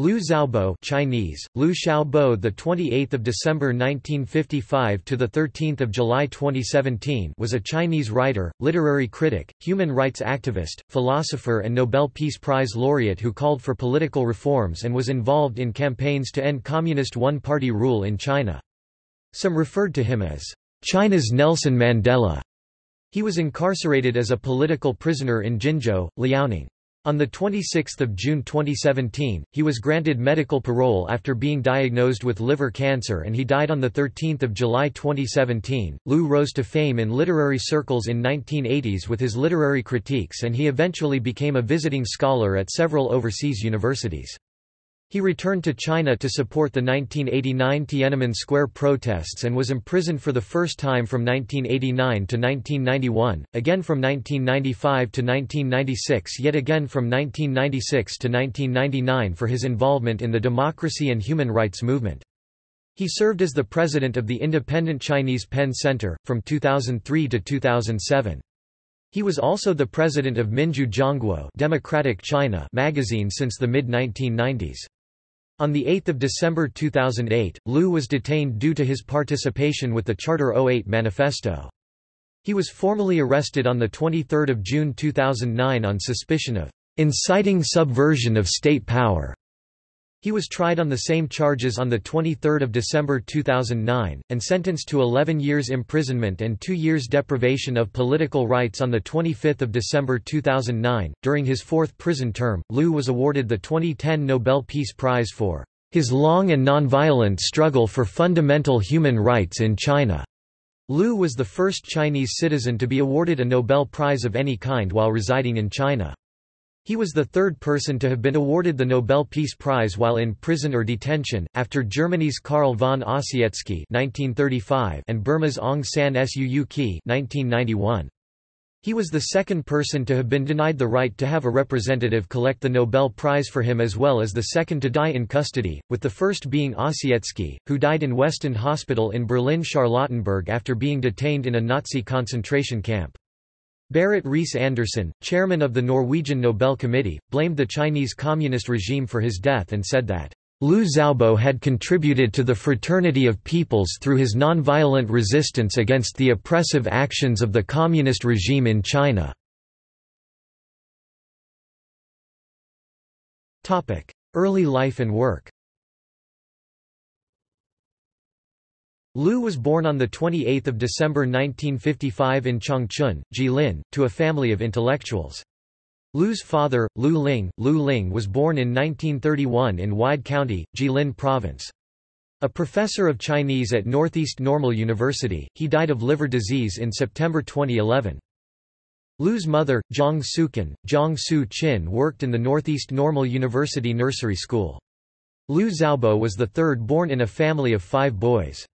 Liu Xiaobo Chinese Liu Xiaobo, the 28th of December 1955 to the 13th of July 2017, was a Chinese writer, literary critic, human rights activist, philosopher and Nobel Peace Prize laureate who called for political reforms and was involved in campaigns to end communist one-party rule in China. Some referred to him as China's Nelson Mandela. He was incarcerated as a political prisoner in Jinzhou, Liaoning. On 26 June 2017, he was granted medical parole after being diagnosed with liver cancer, and he died on 13 July 2017. Liu rose to fame in literary circles in the 1980s with his literary critiques, and he eventually became a visiting scholar at several overseas universities. He returned to China to support the 1989 Tiananmen Square protests and was imprisoned for the first time from 1989 to 1991, again from 1995 to 1996, yet again from 1996 to 1999 for his involvement in the democracy and human rights movement. He served as the president of the Independent Chinese Pen Center, from 2003 to 2007. He was also the president of Minju Zhongguo Democratic China magazine since the mid-1990s. On 8 December 2008, Liu was detained due to his participation with the Charter 08 Manifesto. He was formally arrested on 23 June 2009 on suspicion of inciting subversion of state power. He was tried on the same charges on 23 December 2009, and sentenced to 11 years imprisonment and 2 years deprivation of political rights on 25 December 2009. During his fourth prison term, Liu was awarded the 2010 Nobel Peace Prize for his long and nonviolent struggle for fundamental human rights in China. Liu was the first Chinese citizen to be awarded a Nobel Prize of any kind while residing in China. He was the third person to have been awarded the Nobel Peace Prize while in prison or detention, after Germany's Karl von Ossietzky (1935) and Burma's Aung San Suu Kyi (1991). He was the second person to have been denied the right to have a representative collect the Nobel Prize for him, as well as the second to die in custody, with the first being Ossietzky, who died in West End Hospital in Berlin-Charlottenburg after being detained in a Nazi concentration camp. Berit Reiss-Andersen, chairman of the Norwegian Nobel Committee, blamed the Chinese communist regime for his death and said that, "Liu Xiaobo had contributed to the fraternity of peoples through his nonviolent resistance against the oppressive actions of the communist regime in China." Early life and work. Liu was born on 28 December 1955 in Changchun, Jilin, to a family of intellectuals. Liu's father, Liu Ling, was born in 1931 in Wide County, Jilin Province. A professor of Chinese at Northeast Normal University, he died of liver disease in September 2011. Liu's mother, Zhang Su Qin, worked in the Northeast Normal University Nursery School. Liu Xiaobo was the third born in a family of 5 boys.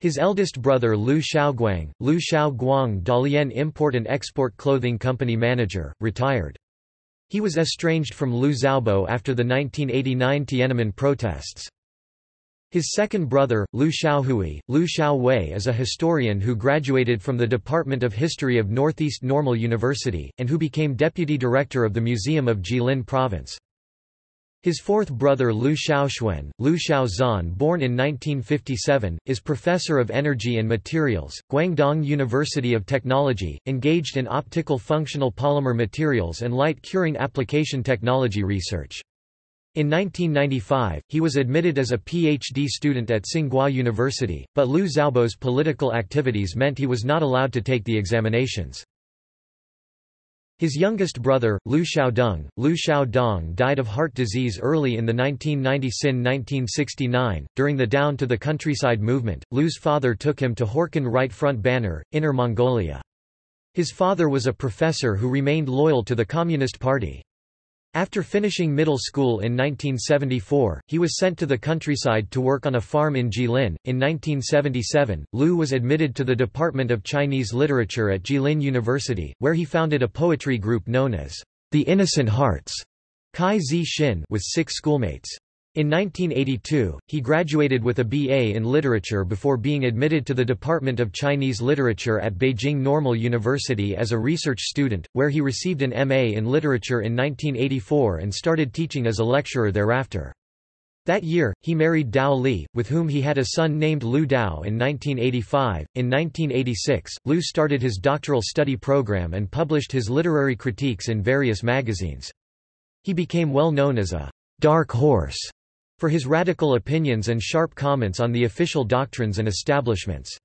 His eldest brother Liu Xiaoguang, Dalian Import and Export Clothing Company manager, retired. He was estranged from Liu Xiaobo after the 1989 Tiananmen protests. His second brother, Liu Xiaowei, is a historian who graduated from the Department of History of Northeast Normal University, and who became deputy director of the Museum of Jilin Province. His fourth brother Liu Xiaozhan, born in 1957, is professor of energy and materials, Guangdong University of Technology, engaged in optical functional polymer materials and light curing application technology research. In 1995, he was admitted as a PhD student at Tsinghua University, but Liu Xiaobo's political activities meant he was not allowed to take the examinations. His youngest brother, Liu Xiaodong, died of heart disease early in the 1990s–1969. During the Down to the Countryside movement, Liu's father took him to Horkun Right Front Banner, Inner Mongolia. His father was a professor who remained loyal to the Communist Party. After finishing middle school in 1974, he was sent to the countryside to work on a farm in Jilin. In 1977, Liu was admitted to the Department of Chinese Literature at Jilin University, where he founded a poetry group known as the Innocent Hearts, Kai Zi Xin, with 6 schoolmates. In 1982, he graduated with a BA in literature before being admitted to the Department of Chinese Literature at Beijing Normal University as a research student, where he received an MA in literature in 1984 and started teaching as a lecturer thereafter. That year, he married Dao Li, with whom he had a son named Liu Dao in 1985. In 1986, Liu started his doctoral study program and published his literary critiques in various magazines. He became well known as a dark horse for his radical opinions and sharp comments on the official doctrines and establishments.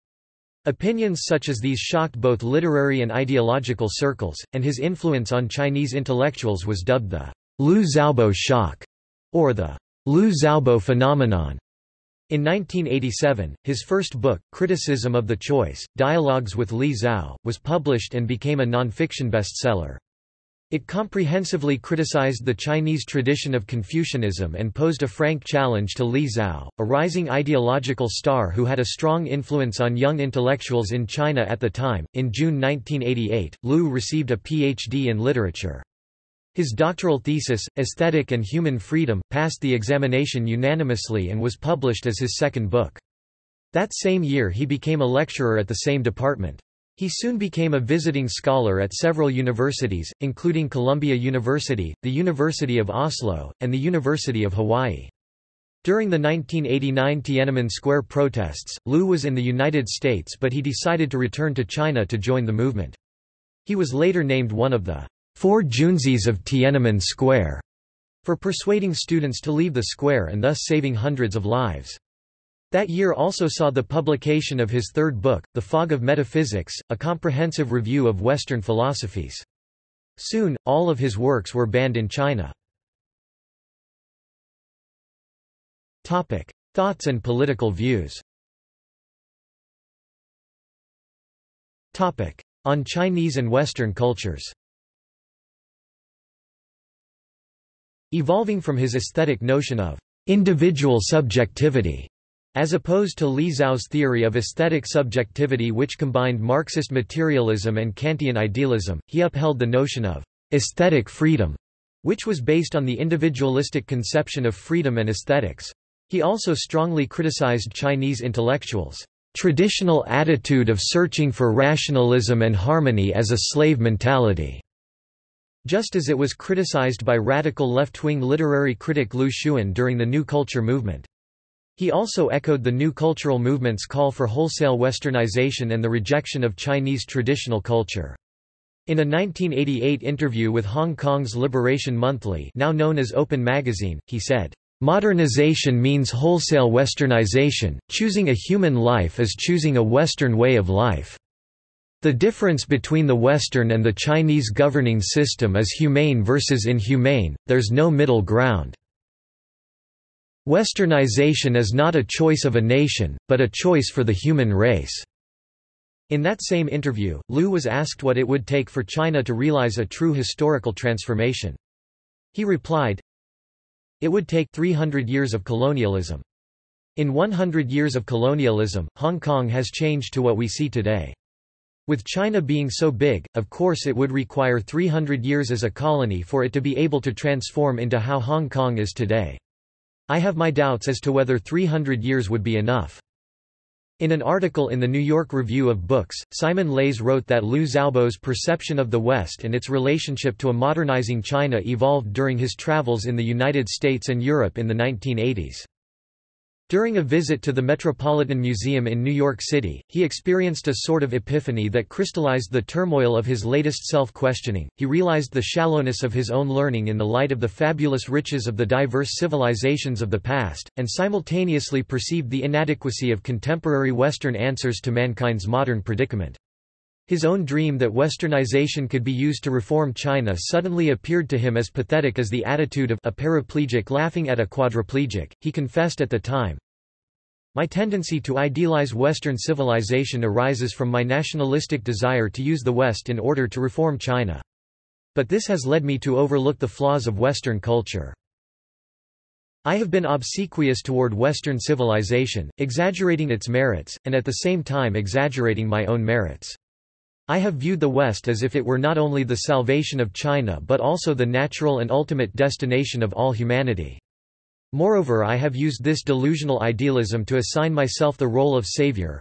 Opinions such as these shocked both literary and ideological circles, and his influence on Chinese intellectuals was dubbed the Liu Xiaobo shock, or the Liu Xiaobo phenomenon. In 1987, his first book, Criticism of the Choice, Dialogues with Li Zhao, was published and became a non-fiction bestseller. It comprehensively criticized the Chinese tradition of Confucianism and posed a frank challenge to Li Zhao, a rising ideological star who had a strong influence on young intellectuals in China at the time. In June 1988, Liu received a PhD in literature. His doctoral thesis, Aesthetic and Human Freedom, passed the examination unanimously and was published as his second book. That same year, he became a lecturer at the same department. He soon became a visiting scholar at several universities, including Columbia University, the University of Oslo, and the University of Hawaii. During the 1989 Tiananmen Square protests, Liu was in the United States, but he decided to return to China to join the movement. He was later named one of the 4 Junzis of Tiananmen Square for persuading students to leave the square and thus saving hundreds of lives. That year also saw the publication of his third book, The Fog of Metaphysics, a comprehensive review of Western philosophies. Soon, all of his works were banned in China. Thoughts and political views. On Chinese and Western cultures. Evolving from his aesthetic notion of individual subjectivity, as opposed to Li Zhao's theory of aesthetic subjectivity, which combined Marxist materialism and Kantian idealism, he upheld the notion of aesthetic freedom, which was based on the individualistic conception of freedom and aesthetics. He also strongly criticized Chinese intellectuals' traditional attitude of searching for rationalism and harmony as a slave mentality, just as it was criticized by radical left-wing literary critic Lu Xun during the New Culture movement. He also echoed the new cultural movement's call for wholesale westernization and the rejection of Chinese traditional culture. In a 1988 interview with Hong Kong's Liberation Monthly, now known as Open Magazine, he said, "Modernization means wholesale westernization. Choosing a human life is choosing a Western way of life. The difference between the Western and the Chinese governing system is humane versus inhumane. There's no middle ground. Westernization is not a choice of a nation, but a choice for the human race." In that same interview, Liu was asked what it would take for China to realize a true historical transformation. He replied, "It would take 300 years of colonialism. In 100 years of colonialism, Hong Kong has changed to what we see today. With China being so big, of course it would require 300 years as a colony for it to be able to transform into how Hong Kong is today. I have my doubts as to whether 300 years would be enough." In an article in the New York Review of Books, Simon Leys wrote that Liu Xiaobo's perception of the West and its relationship to a modernizing China evolved during his travels in the United States and Europe in the 1980s. During a visit to the Metropolitan Museum in New York City, he experienced a sort of epiphany that crystallized the turmoil of his latest self-questioning. He realized the shallowness of his own learning in the light of the fabulous riches of the diverse civilizations of the past, and simultaneously perceived the inadequacy of contemporary Western answers to mankind's modern predicament. His own dream that westernization could be used to reform China suddenly appeared to him as pathetic as the attitude of a paraplegic laughing at a quadriplegic. He confessed at the time, "My tendency to idealize Western civilization arises from my nationalistic desire to use the West in order to reform China. But this has led me to overlook the flaws of Western culture. I have been obsequious toward Western civilization, exaggerating its merits, and at the same time exaggerating my own merits. I have viewed the West as if it were not only the salvation of China but also the natural and ultimate destination of all humanity. Moreover, I have used this delusional idealism to assign myself the role of savior.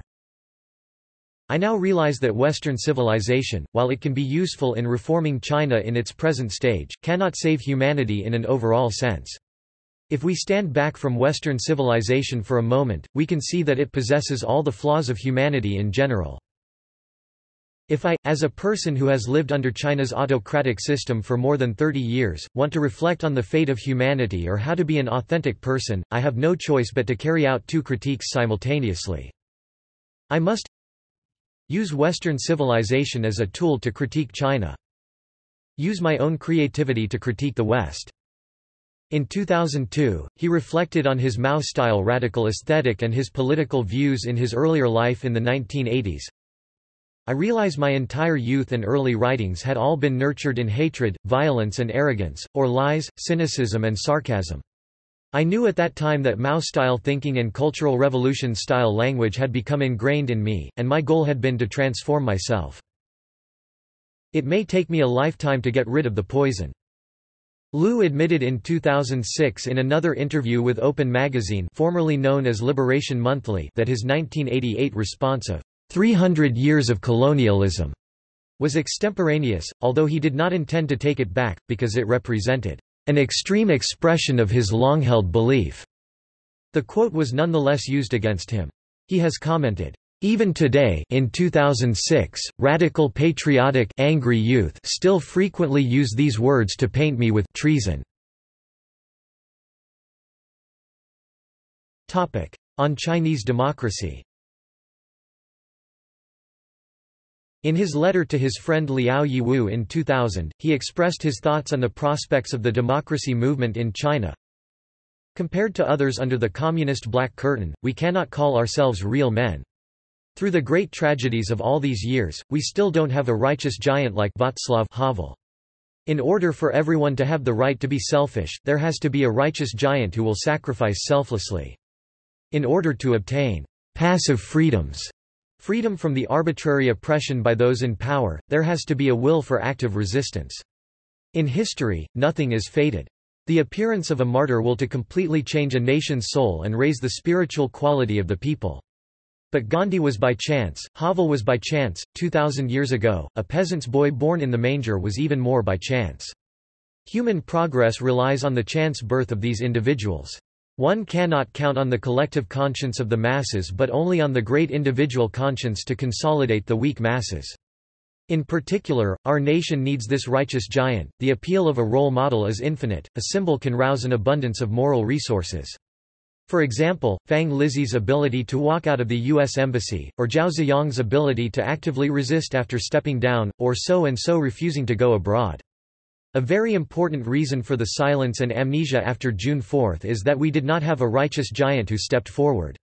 I now realize that Western civilization, while it can be useful in reforming China in its present stage, cannot save humanity in an overall sense. If we stand back from Western civilization for a moment, we can see that it possesses all the flaws of humanity in general. If I, as a person who has lived under China's autocratic system for more than 30 years, want to reflect on the fate of humanity or how to be an authentic person, I have no choice but to carry out two critiques simultaneously. I must use Western civilization as a tool to critique China. Use my own creativity to critique the West. In 2002, he reflected on his Mao-style radical aesthetic and his political views in his earlier life in the 1980s. I realize my entire youth and early writings had all been nurtured in hatred, violence and arrogance, or lies, cynicism and sarcasm. I knew at that time that Mao-style thinking and Cultural Revolution-style language had become ingrained in me, and my goal had been to transform myself. It may take me a lifetime to get rid of the poison. Liu admitted in 2006 in another interview with Open Magazine, formerly known as Liberation Monthly, that his 1988 response of 300 years of colonialism was extemporaneous, although he did not intend to take it back, because it represented an extreme expression of his long-held belief. The quote was nonetheless used against him. He has commented, "Even today, in 2006, radical patriotic angry youth still frequently use these words to paint me with treason." Topic: On Chinese democracy. In his letter to his friend Liao Yiwu in 2000, he expressed his thoughts on the prospects of the democracy movement in China. "Compared to others under the communist black curtain, we cannot call ourselves real men. Through the great tragedies of all these years, we still don't have a righteous giant like Václav Havel. In order for everyone to have the right to be selfish, there has to be a righteous giant who will sacrifice selflessly. In order to obtain passive freedoms, freedom from the arbitrary oppression by those in power, there has to be a will for active resistance. In history, nothing is fated. The appearance of a martyr will to completely change a nation's soul and raise the spiritual quality of the people. But Gandhi was by chance, Havel was by chance, 2,000 years ago, a peasant's boy born in the manger was even more by chance. Human progress relies on the chance birth of these individuals. One cannot count on the collective conscience of the masses but only on the great individual conscience to consolidate the weak masses. In particular, our nation needs this righteous giant. The appeal of a role model is infinite, a symbol can rouse an abundance of moral resources. For example, Fang Lizzi's ability to walk out of the U.S. Embassy, or Zhao Ziyang's ability to actively resist after stepping down, or so-and-so refusing to go abroad. A very important reason for the silence and amnesia after June 4 is that we did not have a righteous giant who stepped forward."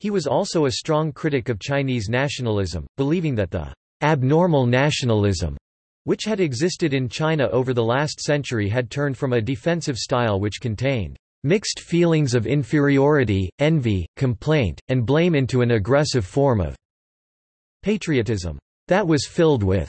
He was also a strong critic of Chinese nationalism, believing that the "abnormal nationalism" which had existed in China over the last century had turned from a defensive style which contained "mixed feelings of inferiority, envy, complaint, and blame into an aggressive form of patriotism that was filled with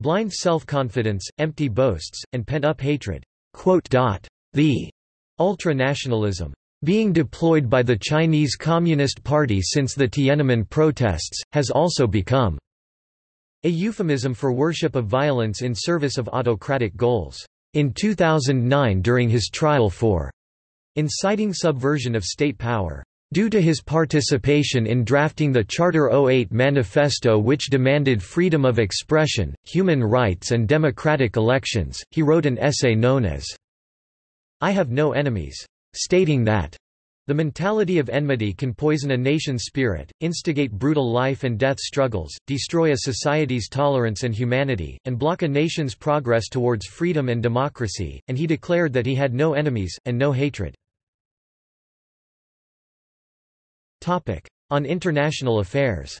blind self-confidence, empty boasts, and pent-up hatred." The ultra-nationalism being deployed by the Chinese Communist Party since the Tiananmen protests, has also become a euphemism for worship of violence in service of autocratic goals. In 2009 during his trial for inciting subversion of state power, due to his participation in drafting the Charter 08 Manifesto which demanded freedom of expression, human rights and democratic elections, he wrote an essay known as "I Have No Enemies," stating that the mentality of enmity can poison a nation's spirit, instigate brutal life and death struggles, destroy a society's tolerance and humanity, and block a nation's progress towards freedom and democracy, and he declared that he had no enemies, and no hatred. On international affairs.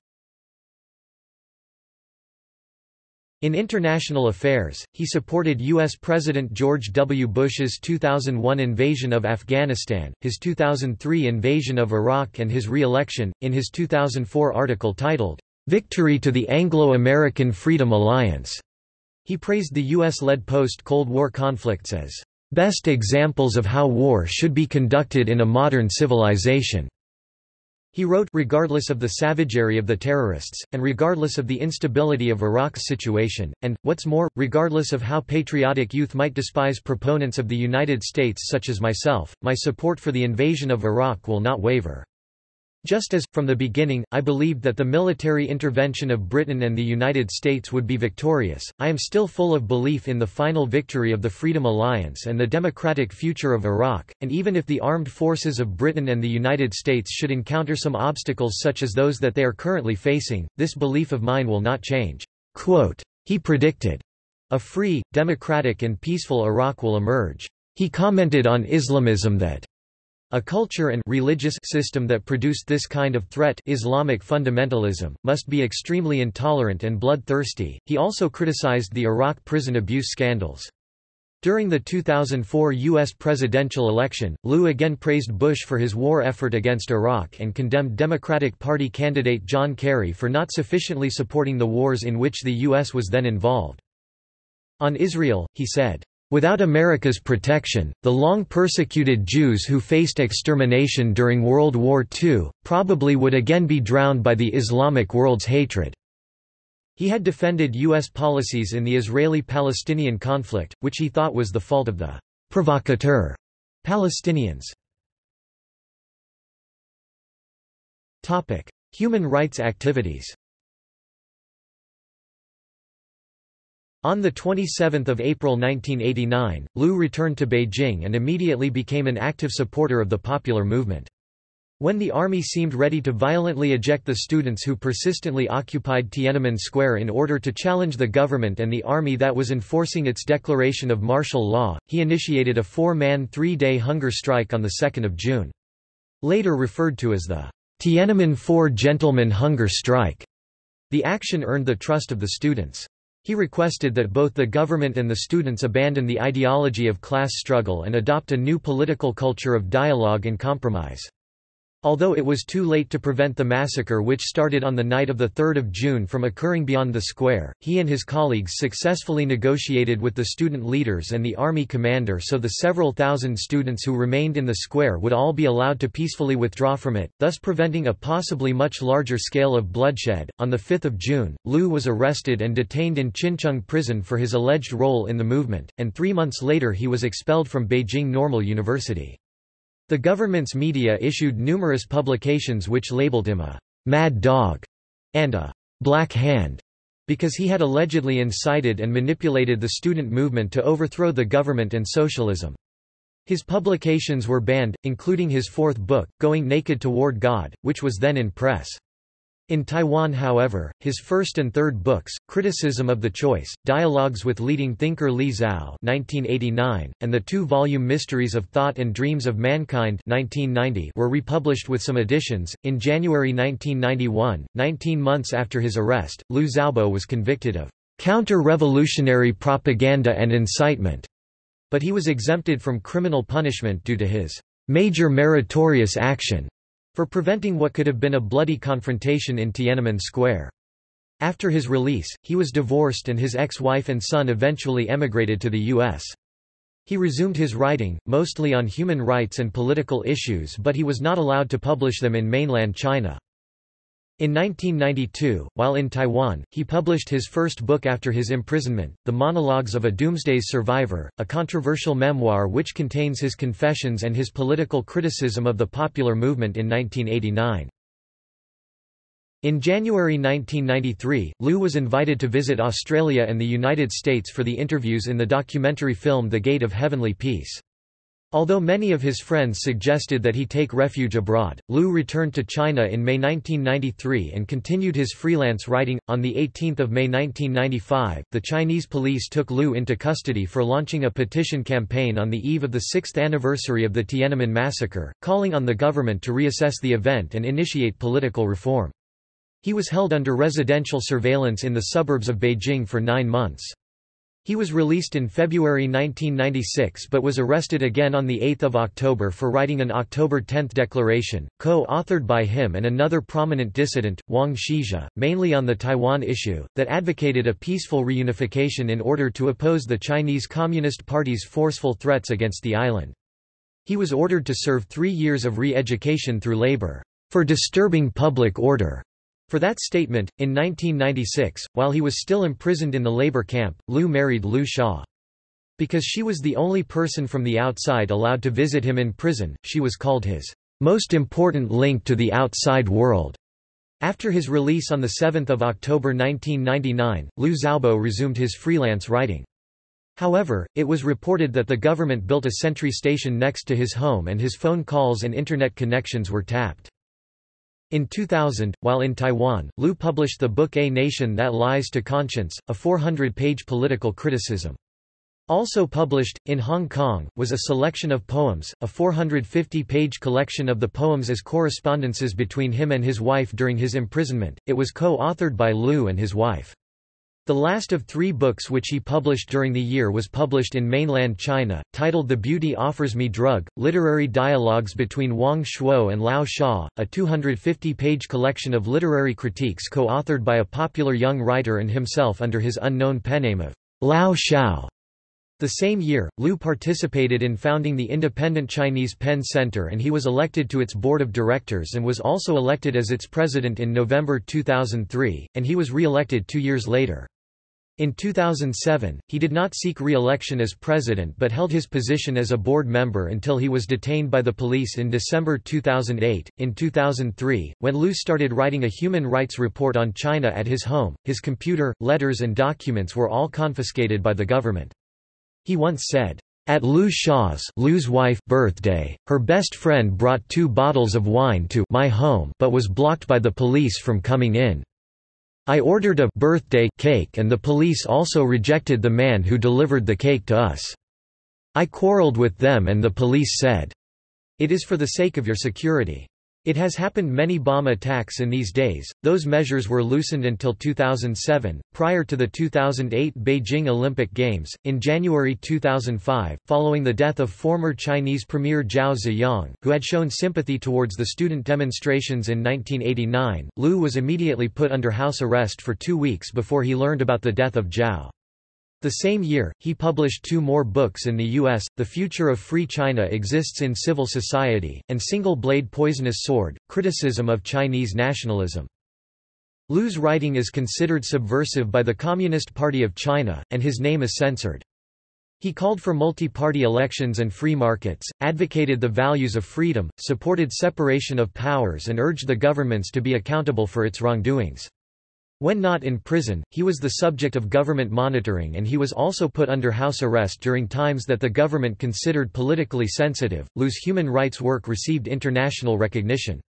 In international affairs, he supported U.S. President George W. Bush's 2001 invasion of Afghanistan, his 2003 invasion of Iraq and his re-election, in his 2004 article titled, "Victory to the Anglo-American Freedom Alliance." He praised the U.S.-led post-Cold War conflicts as Best examples of how war should be conducted in a modern civilization. He wrote, regardless of the savagery of the terrorists, and regardless of the instability of Iraq's situation, and, what's more, regardless of how patriotic youth might despise proponents of the United States such as myself, my support for the invasion of Iraq will not waver. Just as, from the beginning, I believed that the military intervention of Britain and the United States would be victorious, I am still full of belief in the final victory of the Freedom Alliance and the democratic future of Iraq, and even if the armed forces of Britain and the United States should encounter some obstacles such as those that they are currently facing, this belief of mine will not change." Quote, he predicted, "A free, democratic and peaceful Iraq will emerge." He commented on Islamism that a culture and religious system that produced this kind of threat, Islamic fundamentalism, must be extremely intolerant and bloodthirsty. He also criticized the Iraq prison abuse scandals. During the 2004 U.S. presidential election, Liu again praised Bush for his war effort against Iraq and condemned Democratic Party candidate John Kerry for not sufficiently supporting the wars in which the U.S. was then involved. On Israel, he said, "Without America's protection, the long-persecuted Jews who faced extermination during World War II, probably would again be drowned by the Islamic world's hatred." He had defended U.S. policies in the Israeli-Palestinian conflict, which he thought was the fault of the «provocateur» Palestinians. Human rights activities. On 27 April 1989, Liu returned to Beijing and immediately became an active supporter of the popular movement. When the army seemed ready to violently eject the students who persistently occupied Tiananmen Square in order to challenge the government and the army that was enforcing its declaration of martial law, he initiated a four-man three-day hunger strike on 2 June. Later referred to as the Tiananmen Four Gentlemen Hunger Strike, the action earned the trust of the students. He requested that both the government and the students abandon the ideology of class struggle and adopt a new political culture of dialogue and compromise. Although it was too late to prevent the massacre, which started on the night of 3 June, from occurring beyond the square, he and his colleagues successfully negotiated with the student leaders and the army commander so the several thousand students who remained in the square would all be allowed to peacefully withdraw from it, thus preventing a possibly much larger scale of bloodshed. On 5 June, Liu was arrested and detained in Qincheng prison for his alleged role in the movement, and 3 months later he was expelled from Beijing Normal University. The government's media issued numerous publications which labeled him a «mad dog» and a «black hand» because he had allegedly incited and manipulated the student movement to overthrow the government and socialism. His publications were banned, including his fourth book, Going Naked Toward God, which was then in press. In Taiwan, however, his first and third books, Criticism of the Choice, Dialogues with Leading Thinker Li Zhao (1989), and the two-volume Mysteries of Thought and Dreams of Mankind (1990), were republished with some additions. In January 1991, 19 months after his arrest, Liu Xiaobo was convicted of counter-revolutionary propaganda and incitement, but he was exempted from criminal punishment due to his major meritorious action for preventing what could have been a bloody confrontation in Tiananmen Square. After his release, he was divorced and his ex-wife and son eventually emigrated to the U.S. He resumed his writing, mostly on human rights and political issues, but he was not allowed to publish them in mainland China. In 1992, while in Taiwan, he published his first book after his imprisonment, The Monologues of a Doomsday Survivor, a controversial memoir which contains his confessions and his political criticism of the popular movement in 1989. In January 1993, Liu was invited to visit Australia and the United States for the interviews in the documentary film The Gate of Heavenly Peace. Although many of his friends suggested that he take refuge abroad, Liu returned to China in May 1993 and continued his freelance writing. On 18 May 1995, the Chinese police took Liu into custody for launching a petition campaign on the eve of the 6th anniversary of the Tiananmen massacre, calling on the government to reassess the event and initiate political reform. He was held under residential surveillance in the suburbs of Beijing for 9 months. He was released in February 1996 but was arrested again on 8 October for writing an October 10 declaration, co-authored by him and another prominent dissident, Wang Xijia, mainly on the Taiwan issue, that advocated a peaceful reunification in order to oppose the Chinese Communist Party's forceful threats against the island. He was ordered to serve 3 years of re-education through labor, for disturbing public order. For that statement, in 1996, while he was still imprisoned in the labor camp, Liu married Liu Xia. Because she was the only person from the outside allowed to visit him in prison, she was called his most important link to the outside world. After his release on 7 October 1999, Liu Xiaobo resumed his freelance writing. However, it was reported that the government built a sentry station next to his home and his phone calls and internet connections were tapped. In 2000, while in Taiwan, Liu published the book A Nation That Lies to Conscience, a 400-page political criticism. Also published, in Hong Kong, was a selection of poems, a 450-page collection of the poems as correspondences between him and his wife during his imprisonment. It was co-authored by Liu and his wife. The last of 3 books which he published during the year was published in mainland China, titled The Beauty Offers Me Drug, Literary Dialogues Between Wang Shuo and Lao Xia, a 250-page collection of literary critiques co-authored by a popular young writer and himself under his unknown pen name of Lao Xiao. The same year, Liu participated in founding the Independent Chinese Pen Center and he was elected to its board of directors and was also elected as its president in November 2003, and he was re-elected 2 years later. In 2007, he did not seek re-election as president but held his position as a board member until he was detained by the police in December 2008. In 2003, when Liu started writing a human rights report on China at his home, his computer, letters and documents were all confiscated by the government. He once said, "At Liu Xia's Liu's wife birthday, her best friend brought 2 bottles of wine to my home but was blocked by the police from coming in. I ordered a birthday cake and the police also rejected the man who delivered the cake to us. I quarreled with them and the police said, 'It is for the sake of your security.'" It has happened many bomb attacks in these days. Those measures were loosened until 2007, prior to the 2008 Beijing Olympic Games. In January 2005, following the death of former Chinese Premier Zhao Ziyang, who had shown sympathy towards the student demonstrations in 1989, Liu was immediately put under house arrest for 2 weeks before he learned about the death of Zhao. The same year, he published 2 more books in the U.S., The Future of Free China Exists in Civil Society, and Single Blade Poisonous Sword, Criticism of Chinese Nationalism. Liu's writing is considered subversive by the Communist Party of China, and his name is censored. He called for multi-party elections and free markets, advocated the values of freedom, supported separation of powers and urged the governments to be accountable for its wrongdoings. When not in prison, he was the subject of government monitoring and he was also put under house arrest during times that the government considered politically sensitive. Liu's human rights work received international recognition.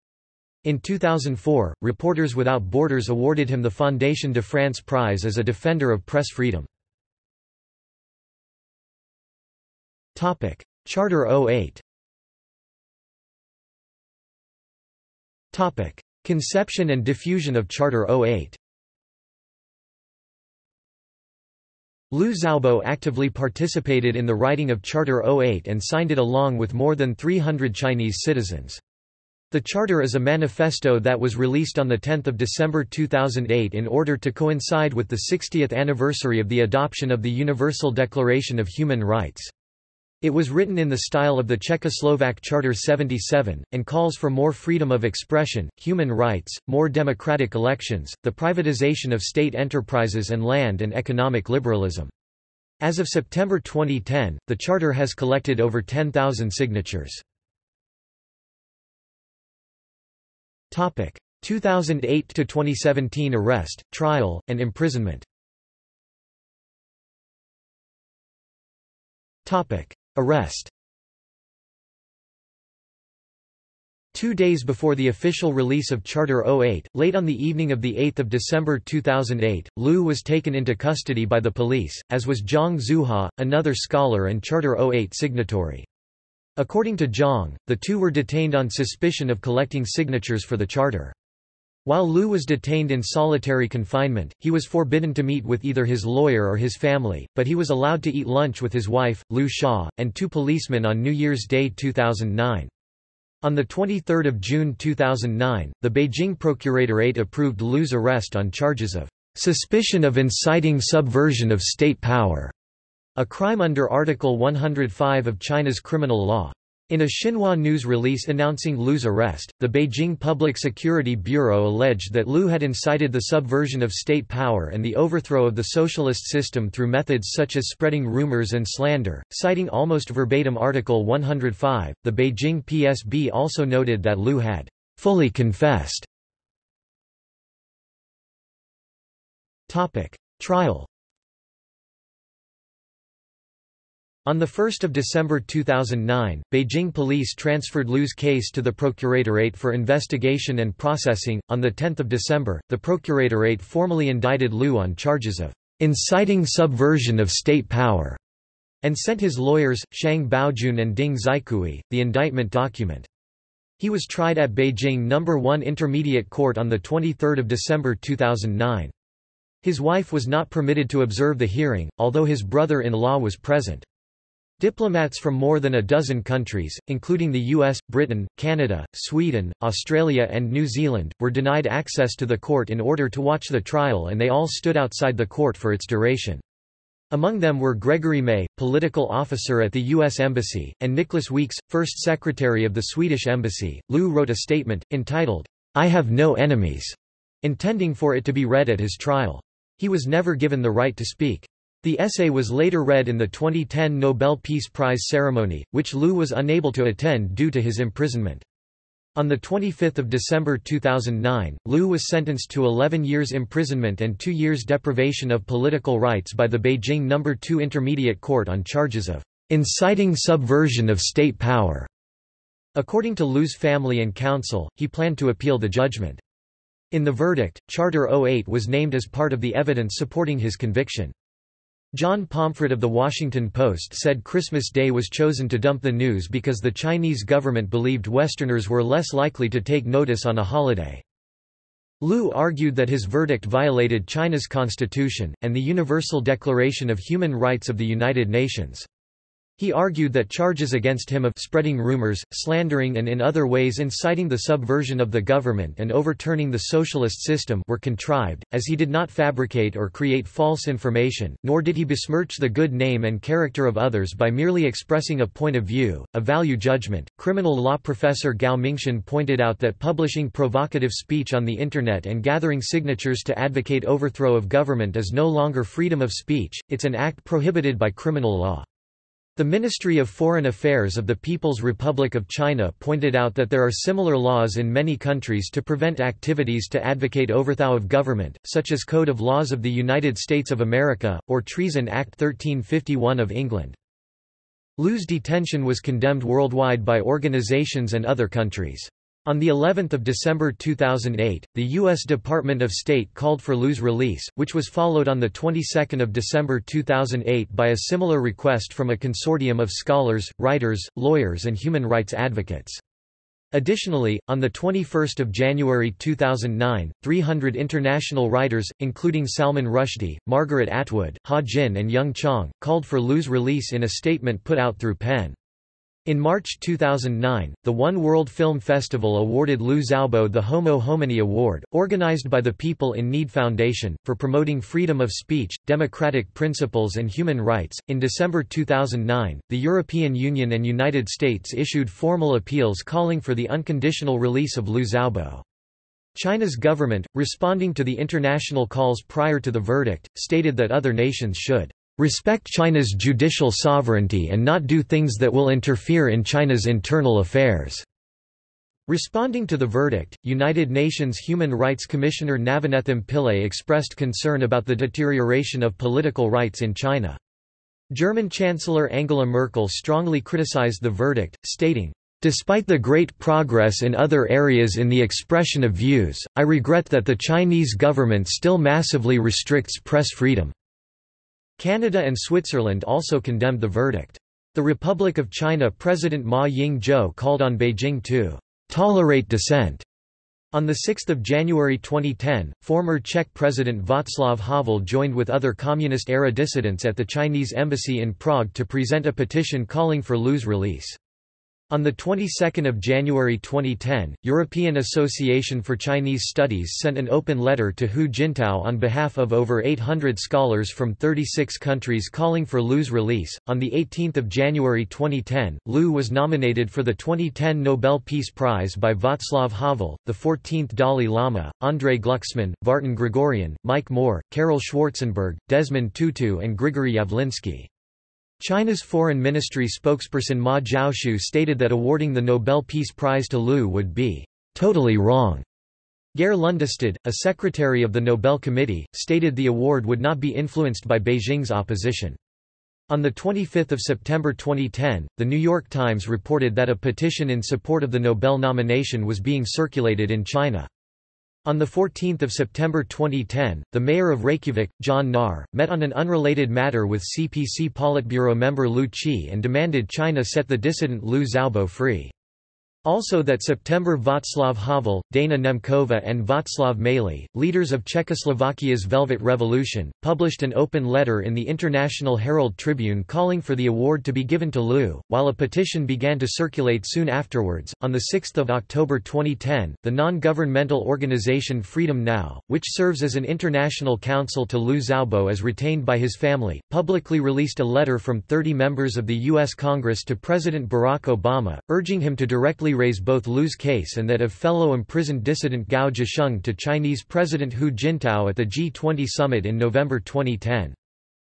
In 2004, Reporters Without Borders awarded him the Fondation de France Prize as a defender of press freedom. Topic: Charter 08. Topic: Conception and diffusion of Charter 08. Liu Xiaobo actively participated in the writing of Charter 08 and signed it along with more than 300 Chinese citizens. The charter is a manifesto that was released on 10 December 2008 in order to coincide with the 60th anniversary of the adoption of the Universal Declaration of Human Rights. It was written in the style of the Czechoslovak Charter 77, and calls for more freedom of expression, human rights, more democratic elections, the privatization of state enterprises and land and economic liberalism. As of September 2010, the Charter has collected over 10,000 signatures. 2008–2017 arrest, trial, and imprisonment. Arrest. 2 days before the official release of Charter 08, late on the evening of 8 December 2008, Liu was taken into custody by the police, as was Zhang Zuha, another scholar and Charter 08 signatory. According to Zhang, the two were detained on suspicion of collecting signatures for the charter. While Liu was detained in solitary confinement, he was forbidden to meet with either his lawyer or his family, but he was allowed to eat lunch with his wife, Liu Xia, and two policemen on New Year's Day 2009. On 23 June 2009, the Beijing Procuratorate approved Liu's arrest on charges of "...suspicion of inciting subversion of state power", a crime under Article 105 of China's criminal law. In a Xinhua news release announcing Liu's arrest, the Beijing Public Security Bureau alleged that Liu had incited the subversion of state power and the overthrow of the socialist system through methods such as spreading rumors and slander, citing almost verbatim Article 105. The Beijing PSB also noted that Liu had fully confessed. Trial. On 1 December 2009, Beijing police transferred Liu's case to the Procuratorate for investigation and processing. On 10 December, the Procuratorate formally indicted Liu on charges of inciting subversion of state power and sent his lawyers, Shang Baojun and Ding Zaikui, the indictment document. He was tried at Beijing No. 1 Intermediate Court on 23 December 2009. His wife was not permitted to observe the hearing, although his brother-in-law was present. Diplomats from more than a dozen countries, including the US, Britain, Canada, Sweden, Australia and New Zealand, were denied access to the court in order to watch the trial, and they all stood outside the court for its duration. Among them were Gregory May, political officer at the US Embassy, and Niklas Weeks, first secretary of the Swedish Embassy. Liu wrote a statement, entitled, "I have no enemies," intending for it to be read at his trial. He was never given the right to speak. The essay was later read in the 2010 Nobel Peace Prize ceremony, which Liu was unable to attend due to his imprisonment. On 25 December 2009, Liu was sentenced to 11 years imprisonment and 2 years deprivation of political rights by the Beijing No. 2 Intermediate Court on charges of "...inciting subversion of state power". According to Liu's family and counsel, he planned to appeal the judgment. In the verdict, Charter 08 was named as part of the evidence supporting his conviction. John Pomfret of The Washington Post said Christmas Day was chosen to dump the news because the Chinese government believed Westerners were less likely to take notice on a holiday. Liu argued that his verdict violated China's constitution, and the Universal Declaration of Human Rights of the United Nations. He argued that charges against him of spreading rumors, slandering and in other ways inciting the subversion of the government and overturning the socialist system were contrived, as he did not fabricate or create false information, nor did he besmirch the good name and character of others by merely expressing a point of view, a value judgment. Criminal law professor Gao Mingxian pointed out that publishing provocative speech on the Internet and gathering signatures to advocate overthrow of government is no longer freedom of speech, it's an act prohibited by criminal law. The Ministry of Foreign Affairs of the People's Republic of China pointed out that there are similar laws in many countries to prevent activities to advocate overthrow of government, such as Code of Laws of the United States of America, or Treason Act 1351 of England. Liu's detention was condemned worldwide by organizations and other countries. On the 11th of December 2008, the US Department of State called for Liu's release, which was followed on the 22nd of December 2008 by a similar request from a consortium of scholars, writers, lawyers and human rights advocates. Additionally, on the 21st of January 2009, 300 international writers, including Salman Rushdie, Margaret Atwood, Ha Jin and Yung Chong, called for Liu's release in a statement put out through PEN. In March 2009, the One World Film Festival awarded Liu Xiaobo the Homo Homini Award, organized by the People in Need Foundation, for promoting freedom of speech, democratic principles, and human rights. In December 2009, the European Union and United States issued formal appeals calling for the unconditional release of Liu Xiaobo. China's government, responding to the international calls prior to the verdict, stated that other nations should respect China's judicial sovereignty and not do things that will interfere in China's internal affairs." Responding to the verdict, United Nations Human Rights Commissioner Navanethem Pillay expressed concern about the deterioration of political rights in China. German Chancellor Angela Merkel strongly criticized the verdict, stating, "Despite the great progress in other areas in the expression of views, I regret that the Chinese government still massively restricts press freedom." Canada and Switzerland also condemned the verdict. The Republic of China President Ma Ying-jeou called on Beijing to tolerate dissent. On 6 January 2010, former Czech President Václav Havel joined with other communist-era dissidents at the Chinese embassy in Prague to present a petition calling for Lu's release. On the 22nd of January 2010, European Association for Chinese Studies sent an open letter to Hu Jintao on behalf of over 800 scholars from 36 countries calling for Lu's release. On the 18th of January 2010, Lu was nominated for the 2010 Nobel Peace Prize by Václav Havel, the 14th Dalai Lama, Andrei Glucksmann, Vartan Gregorian, Mike Moore, Karel Schwarzenberg, Desmond Tutu and Grigory Yavlinsky. China's Foreign Ministry spokesperson Ma Jiaoshu stated that awarding the Nobel Peace Prize to Lu would be totally wrong. Geir Lundestad, a secretary of the Nobel Committee, stated the award would not be influenced by Beijing's opposition. On 25 September 2010, The New York Times reported that a petition in support of the Nobel nomination was being circulated in China. On 14 September 2010, the mayor of Reykjavik, John Nahr, met on an unrelated matter with CPC Politburo member Liu Qi and demanded China set the dissident Liu Xiaobo free. Also that September Václav Havel, Dana Nemkova and Václav Mali, leaders of Czechoslovakia's Velvet Revolution, published an open letter in the International Herald Tribune calling for the award to be given to Lu, while a petition began to circulate soon afterwards. On 6 October 2010, the non-governmental organization Freedom Now, which serves as an international counsel to Liu Xiaobo as retained by his family, publicly released a letter from 30 members of the U.S. Congress to President Barack Obama, urging him to directly raise both Lu's case and that of fellow imprisoned dissident Gao Zhisheng to Chinese President Hu Jintao at the G20 summit in November 2010.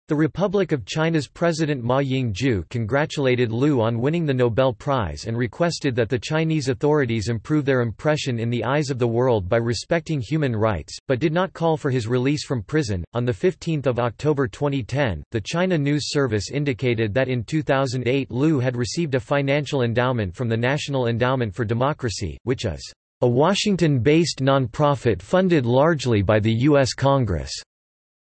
The Republic of China's President Ma Ying-jeou congratulated Lu on winning the Nobel Prize and requested that the Chinese authorities improve their impression in the eyes of the world by respecting human rights, but did not call for his release from prison. On 15 October 2010, the China News Service indicated that in 2008 Lu had received a financial endowment from the National Endowment for Democracy, which is a Washington-based nonprofit funded largely by the U.S. Congress.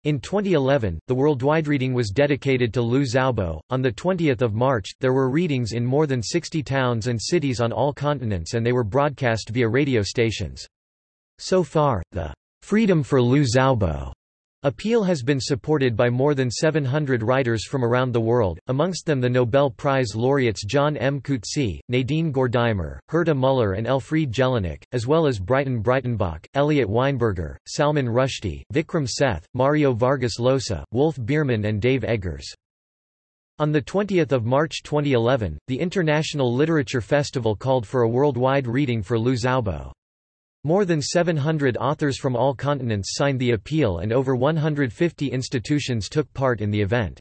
In 2011, the worldwide reading was dedicated to Liu Xiaobo. On 20 March, there were readings in more than 60 towns and cities on all continents and they were broadcast via radio stations. So far, the "Freedom for Liu Xiaobo" appeal has been supported by more than 700 writers from around the world, amongst them the Nobel Prize laureates John M. Coetzee, Nadine Gordimer, Herta Muller and Elfriede Jelinek, as well as Breiten Breitenbach, Elliot Weinberger, Salman Rushdie, Vikram Seth, Mario Vargas Llosa, Wolf Biermann and Dave Eggers. On 20 March 2011, the International Literature Festival called for a worldwide reading for Liu Xiaobo. More than 700 authors from all continents signed the appeal and over 150 institutions took part in the event.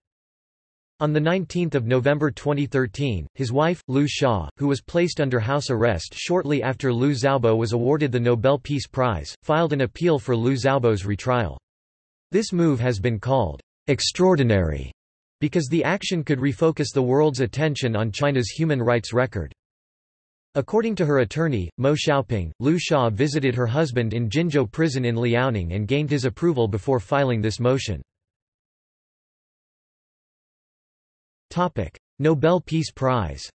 On 19 November 2013, his wife, Liu Xia, who was placed under house arrest shortly after Liu Xiaobo was awarded the Nobel Peace Prize, filed an appeal for Liu Xiaobo's retrial. This move has been called extraordinary because the action could refocus the world's attention on China's human rights record. According to her attorney, Mo Xiaoping, Liu Xia visited her husband in Jinzhou prison in Liaoning and gained his approval before filing this motion. Nobel Peace Prize.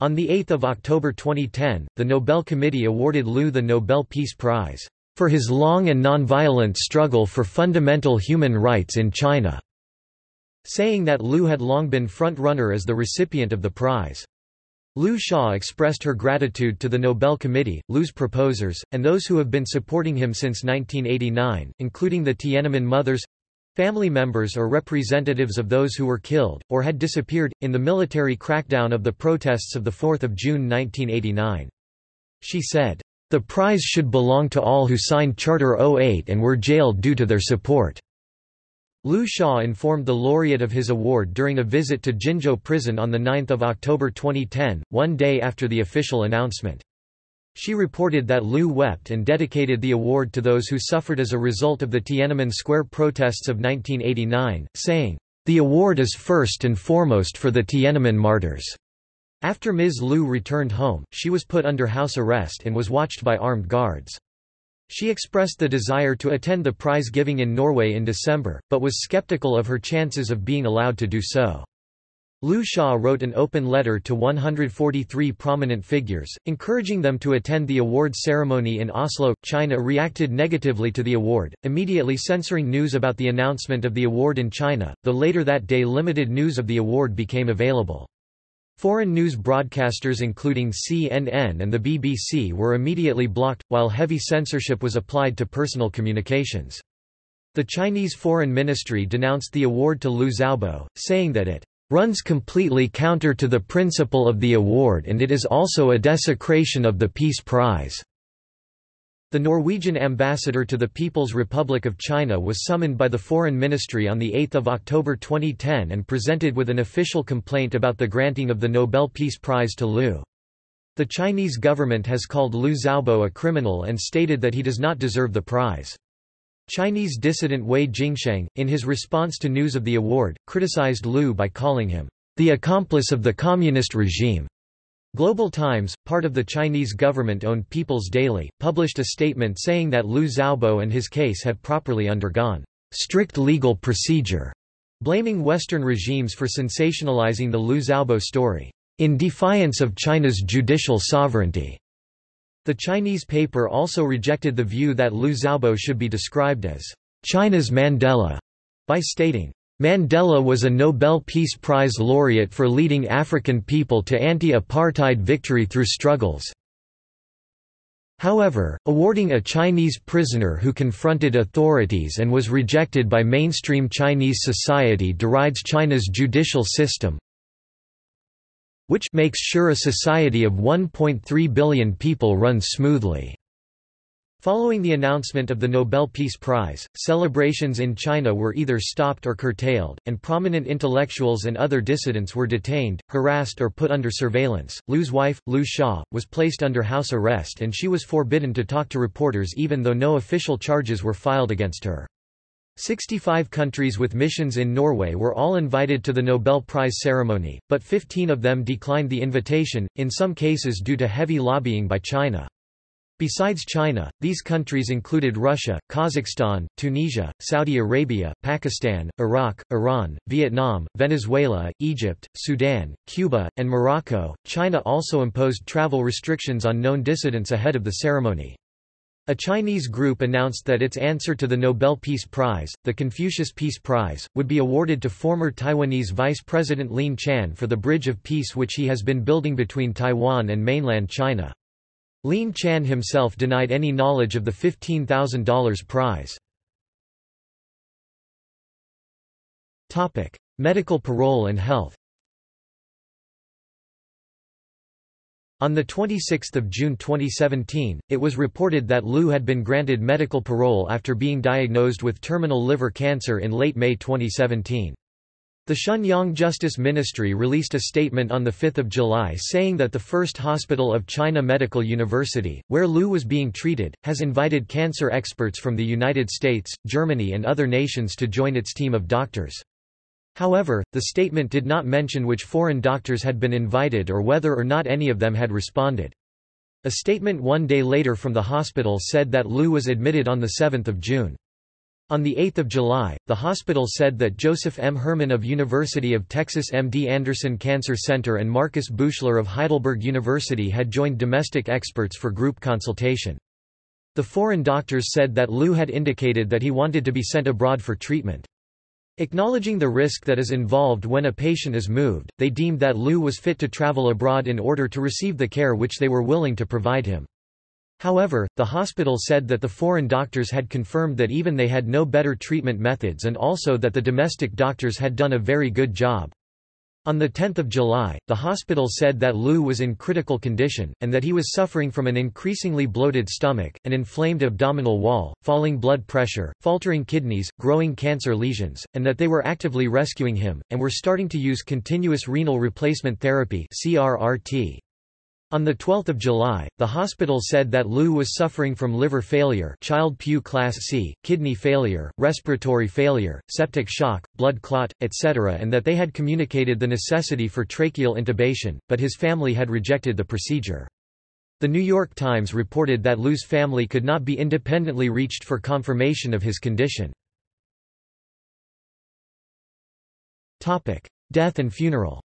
On 8 October 2010, the Nobel Committee awarded Lu the Nobel Peace Prize for his long and nonviolent struggle for fundamental human rights in China, saying that Lu had long been front-runner as the recipient of the prize. Liu Xia expressed her gratitude to the Nobel Committee, Lu's proposers, and those who have been supporting him since 1989, including the Tiananmen mothers—family members or representatives of those who were killed, or had disappeared, in the military crackdown of the protests of 4 June 1989. She said, "The prize should belong to all who signed Charter 08 and were jailed due to their support." Liu Xia informed the laureate of his award during a visit to Jinzhou prison on 9 October 2010, one day after the official announcement. She reported that Lu wept and dedicated the award to those who suffered as a result of the Tiananmen Square protests of 1989, saying, "The award is first and foremost for the Tiananmen martyrs." After Ms. Lu returned home, she was put under house arrest and was watched by armed guards. She expressed the desire to attend the prize giving in Norway in December, but was skeptical of her chances of being allowed to do so. Liu Xia wrote an open letter to 143 prominent figures, encouraging them to attend the award ceremony in Oslo. China reacted negatively to the award, immediately censoring news about the announcement of the award in China, though later that day limited news of the award became available. Foreign news broadcasters including CNN and the BBC were immediately blocked, while heavy censorship was applied to personal communications. The Chinese Foreign Ministry denounced the award to Liu Xiaobo, saying that it runs completely counter to the principle of the award and it is also a desecration of the Peace Prize. The Norwegian ambassador to the People's Republic of China was summoned by the Foreign Ministry on 8 October 2010 and presented with an official complaint about the granting of the Nobel Peace Prize to Liu. The Chinese government has called Liu Xiaobo a criminal and stated that he does not deserve the prize. Chinese dissident Wei Jingsheng, in his response to news of the award, criticized Liu by calling him, "the accomplice of the communist regime." Global Times, part of the Chinese government-owned People's Daily, published a statement saying that Liu Xiaobo and his case had properly undergone "strict legal procedure," blaming Western regimes for sensationalizing the Liu Xiaobo story, "in defiance of China's judicial sovereignty." The Chinese paper also rejected the view that Liu Xiaobo should be described as China's Mandela, by stating, "Mandela was a Nobel Peace Prize laureate for leading African people to anti-apartheid victory through struggles. However, awarding a Chinese prisoner who confronted authorities and was rejected by mainstream Chinese society derides China's judicial system, which makes sure a society of 1.3 billion people runs smoothly." Following the announcement of the Nobel Peace Prize, celebrations in China were either stopped or curtailed, and prominent intellectuals and other dissidents were detained, harassed or put under surveillance. Liu's wife, Liu Xia, was placed under house arrest and she was forbidden to talk to reporters even though no official charges were filed against her. 65 countries with missions in Norway were all invited to the Nobel Prize ceremony, but 15 of them declined the invitation, in some cases due to heavy lobbying by China. Besides China, these countries included Russia, Kazakhstan, Tunisia, Saudi Arabia, Pakistan, Iraq, Iran, Vietnam, Venezuela, Egypt, Sudan, Cuba, and Morocco. China also imposed travel restrictions on known dissidents ahead of the ceremony. A Chinese group announced that its answer to the Nobel Peace Prize, the Confucius Peace Prize, would be awarded to former Taiwanese Vice President Lin Chan for the Bridge of Peace which he has been building between Taiwan and mainland China. Lin Chan himself denied any knowledge of the $15,000 prize. Medical parole and health. On 26 June 2017, it was reported that Liu had been granted medical parole after being diagnosed with terminal liver cancer in late May 2017. The Shenyang Justice Ministry released a statement on 5 July saying that the First Hospital of China Medical University, where Liu was being treated, has invited cancer experts from the United States, Germany and other nations to join its team of doctors. However, the statement did not mention which foreign doctors had been invited or whether or not any of them had responded. A statement one day later from the hospital said that Liu was admitted on 7 June. On 8 July, the hospital said that Joseph M. Herman of University of Texas MD Anderson Cancer Center and Markus Buchler of Heidelberg University had joined domestic experts for group consultation. The foreign doctors said that Liu had indicated that he wanted to be sent abroad for treatment. Acknowledging the risk that is involved when a patient is moved, they deemed that Liu was fit to travel abroad in order to receive the care which they were willing to provide him. However, the hospital said that the foreign doctors had confirmed that even they had no better treatment methods and also that the domestic doctors had done a very good job. On 10 July, the hospital said that Liu was in critical condition, and that he was suffering from an increasingly bloated stomach, an inflamed abdominal wall, falling blood pressure, faltering kidneys, growing cancer lesions, and that they were actively rescuing him, and were starting to use continuous renal replacement therapy (CRRT). On 12 July, the hospital said that Liu was suffering from liver failure, Child Pugh Class C, kidney failure, respiratory failure, septic shock, blood clot, etc., and that they had communicated the necessity for tracheal intubation, but his family had rejected the procedure. The New York Times reported that Liu's family could not be independently reached for confirmation of his condition. Death and funeral.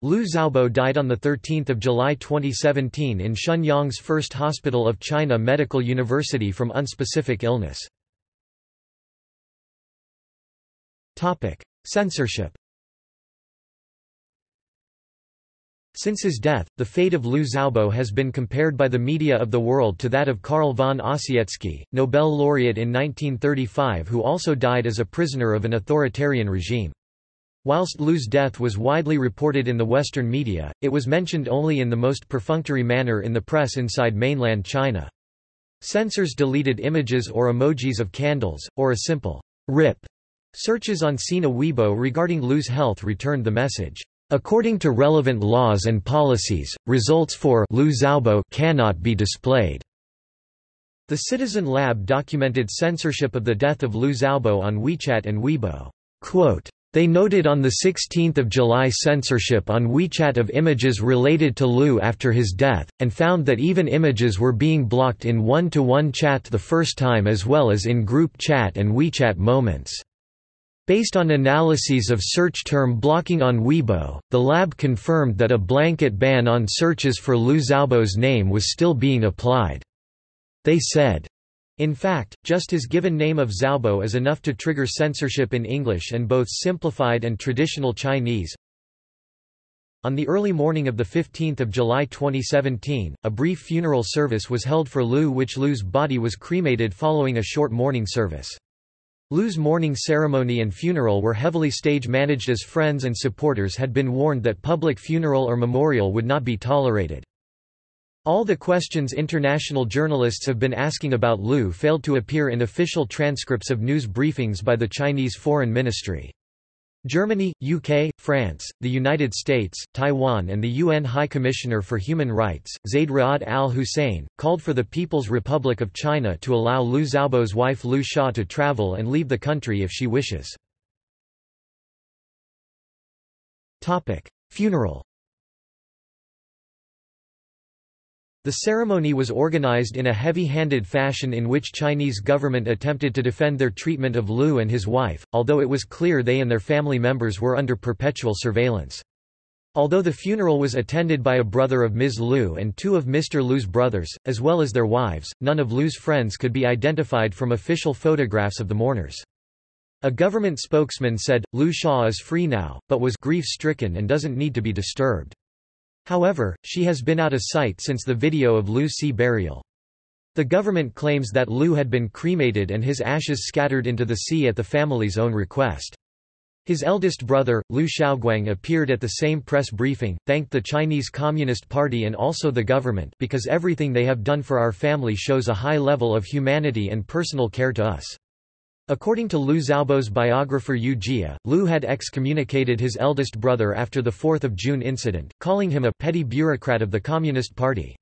Liu Xiaobo died on 13 July 2017 in Shenyang's First Hospital of China Medical University from unspecific illness. Censorship. Since his death, the fate of Liu Xiaobo has been compared by the media of the world to that of Karl von Ossietzky, Nobel laureate in 1935, who also died as a prisoner of an authoritarian regime. Whilst Liu's death was widely reported in the Western media, it was mentioned only in the most perfunctory manner in the press inside mainland China. Censors deleted images or emojis of candles, or a simple "rip" searches on Sina Weibo regarding Liu's health returned the message, "According to relevant laws and policies, results for Liu Xiaobo cannot be displayed." The Citizen Lab documented censorship of the death of Liu Xiaobo on WeChat and Weibo. Quote, "They noted on 16 July censorship on WeChat of images related to Liu after his death, and found that even images were being blocked in one-to-one chat the first time as well as in group chat and WeChat moments. Based on analyses of search term blocking on Weibo, the lab confirmed that a blanket ban on searches for Liu Xiaobo's name was still being applied. They said, in fact, just his given name of Xiaobo is enough to trigger censorship in English and both simplified and traditional Chinese." On the early morning of 15 July 2017, a brief funeral service was held for Liu, which Liu's body was cremated following a short mourning service. Liu's mourning ceremony and funeral were heavily stage-managed as friends and supporters had been warned that public funeral or memorial would not be tolerated. All the questions international journalists have been asking about Liu failed to appear in official transcripts of news briefings by the Chinese Foreign Ministry. Germany, UK, France, the United States, Taiwan and the UN High Commissioner for Human Rights, Zeid Ra'ad al-Hussein, called for the People's Republic of China to allow Liu Xiaobo's wife Liu Xia to travel and leave the country if she wishes. Funeral. The ceremony was organized in a heavy-handed fashion in which Chinese government attempted to defend their treatment of Liu and his wife, although it was clear they and their family members were under perpetual surveillance. Although the funeral was attended by a brother of Ms. Liu and two of Mr. Liu's brothers, as well as their wives, none of Liu's friends could be identified from official photographs of the mourners. A government spokesman said, "Liu Xia is free now, but was grief-stricken and doesn't need to be disturbed. However, she has been out of sight since the video of Liu Xia burial." The government claims that Liu had been cremated and his ashes scattered into the sea at the family's own request. His eldest brother, Liu Xiaoguang, appeared at the same press briefing, thanked the Chinese Communist Party and also the government, "because everything they have done for our family shows a high level of humanity and personal care to us." According to Liu Xiaobo's biographer Yu Jia, Liu had excommunicated his eldest brother after the 4th of June incident, calling him a petty bureaucrat of the Communist Party.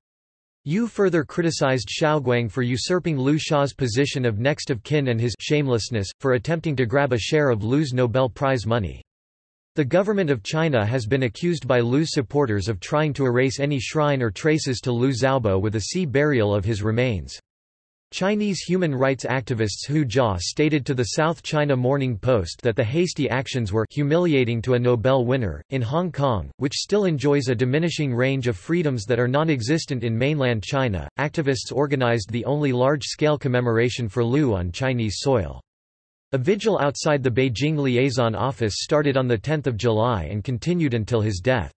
Yu further criticized Xiaoguang for usurping Liu Xia's position of next of kin and his shamelessness for attempting to grab a share of Liu's Nobel Prize money. The government of China has been accused by Liu's supporters of trying to erase any shrine or traces to Liu Xiaobo with a sea burial of his remains. Chinese human rights activists Hu Jia stated to the South China Morning Post that the hasty actions were humiliating to a Nobel winner. In Hong Kong, which still enjoys a diminishing range of freedoms that are non-existent in mainland China, activists organized the only large-scale commemoration for Liu on Chinese soil. A vigil outside the Beijing Liaison Office started on 10 July and continued until his death.